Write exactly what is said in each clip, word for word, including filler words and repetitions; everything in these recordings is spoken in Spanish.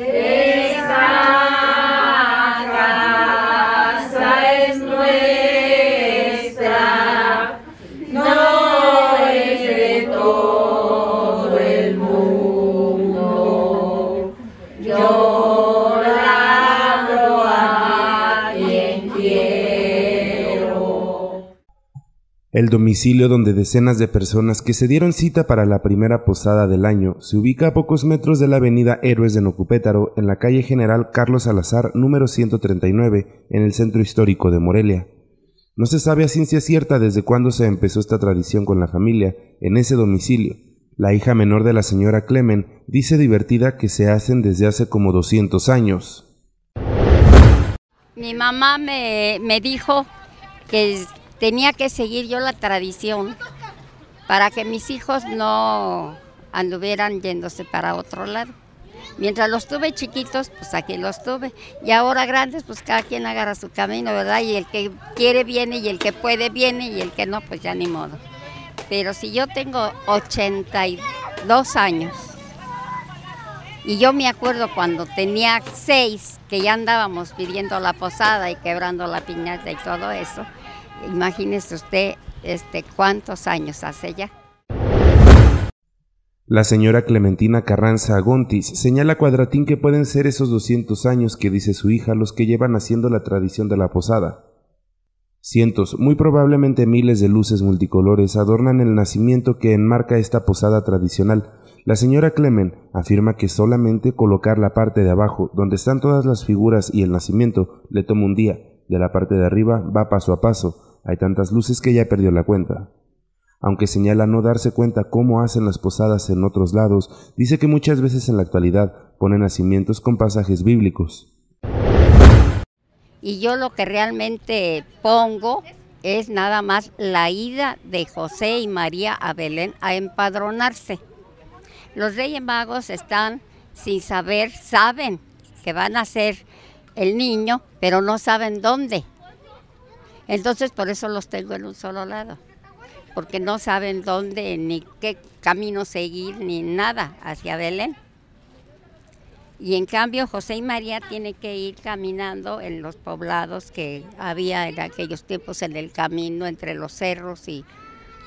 Esta casa es nuestra, no es de todo el mundo. Yo la abro a quien quiero. El domicilio donde decenas de personas que se dieron cita para la primera posada del año se ubica a pocos metros de la avenida Héroes de Nocupétaro, en la calle General Carlos Salazar número ciento treinta y nueve, en el Centro Histórico de Morelia. No se sabe a ciencia cierta desde cuándo se empezó esta tradición con la familia en ese domicilio. La hija menor de la señora Clemen dice divertida que se hacen desde hace como doscientos años. Mi mamá me, me dijo que tenía que seguir yo la tradición para que mis hijos no anduvieran yéndose para otro lado. Mientras los tuve chiquitos, pues aquí los tuve. Y ahora grandes, pues cada quien agarra su camino, ¿verdad? Y el que quiere viene, y el que puede viene, y el que no, pues ya ni modo. Pero si yo tengo ochenta y dos años, y yo me acuerdo cuando tenía seis, que ya andábamos pidiendo la posada y quebrando la piñata y todo eso, imagínese usted este, cuántos años hace ya. La señora Clementina Carranza Agontis señala a Cuadratín que pueden ser esos doscientos años que dice su hija los que llevan haciendo la tradición de la posada. Cientos, muy probablemente miles de luces multicolores adornan el nacimiento que enmarca esta posada tradicional. La señora Clemen afirma que solamente colocar la parte de abajo, donde están todas las figuras y el nacimiento, le toma un día. De la parte de arriba va paso a paso, hay tantas luces que ya perdió la cuenta. Aunque señala no darse cuenta cómo hacen las posadas en otros lados, dice que muchas veces en la actualidad ponen nacimientos con pasajes bíblicos. Y yo lo que realmente pongo es nada más la ida de José y María a Belén a empadronarse. Los Reyes Magos están sin saber, saben que van a ser el niño, pero no saben dónde. Entonces por eso los tengo en un solo lado, porque no saben dónde, ni qué camino seguir, ni nada hacia Belén. Y en cambio José y María tienen que ir caminando en los poblados que había en aquellos tiempos, en el camino entre los cerros y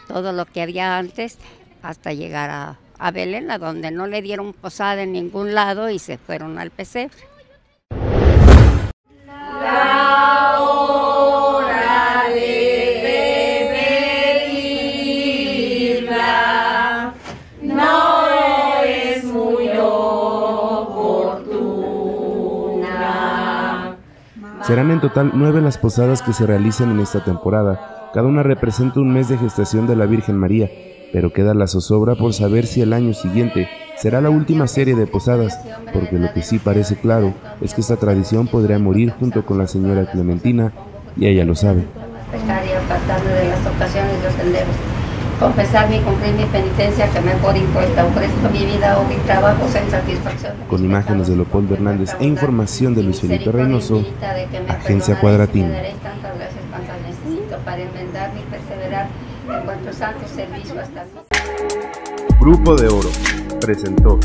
todo lo que había antes, hasta llegar a, a Belén, a donde no le dieron posada en ningún lado y se fueron al pesebre. La hora de pedirla no es muy oportuna. Serán en total nueve las posadas que se realicen en esta temporada. Cada una representa un mes de gestación de la Virgen María, pero queda la zozobra por saber si el año siguiente será la última serie de posadas, porque lo que sí parece claro es que esta tradición podría morir junto con la señora Clementina, y ella lo sabe. Pecar y apartarme de las ocasiones y los senderos, confesarme y cumplir mi penitencia que me por impuesta, ofrezco mi vida, obra y trabajo en satisfacción. Con imágenes de Leopoldo Hernández e información de Luis Felipe Reynoso, Agencia Cuadratín. Para enmendar y perseverar en cuanto santo servicio hasta... Grupo de Oro presentó.